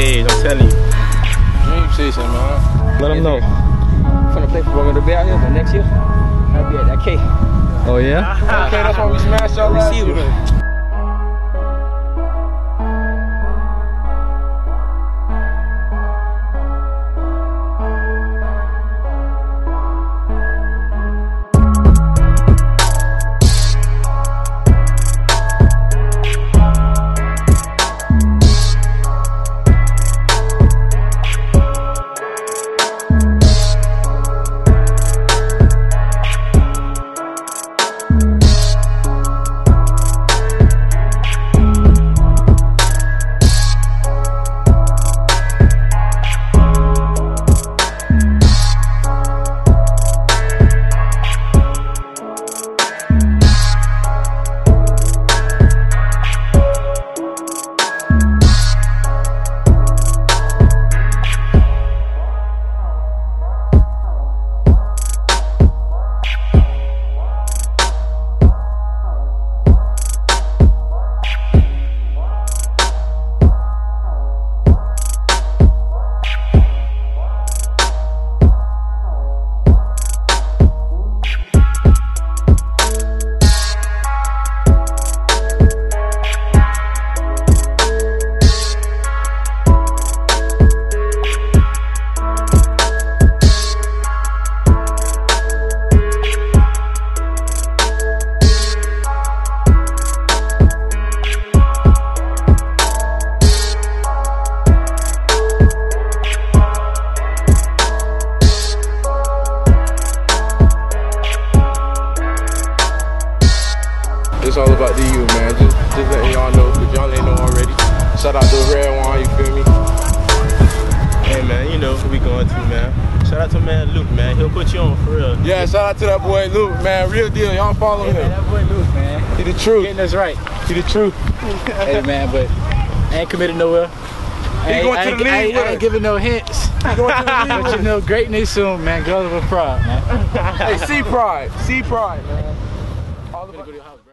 head, I'm telling you. Dream season, man. Let them know. I'm finna play for Women to be out here, but next year, I'll be at that K. Oh, yeah? Okay, that's why we smashed our last year. It's all about the youth, man. Just letting y'all know, because y'all ain't know already. Shout out to the Red One, you feel me? Hey, man, you know who we going to, man. Shout out to man Luke, man. He'll put you on for real. Yeah, shout out to that boy Luke, man. Real deal, y'all follow him. Man, that boy Luke, man. He the truth. Getting us right. He the truth. Hey, man, but I ain't committed nowhere. I ain't giving no hints. He going to the league. But you know, great news soon, man. Girls with pride, man. Hey, see pride. See pride, man. All the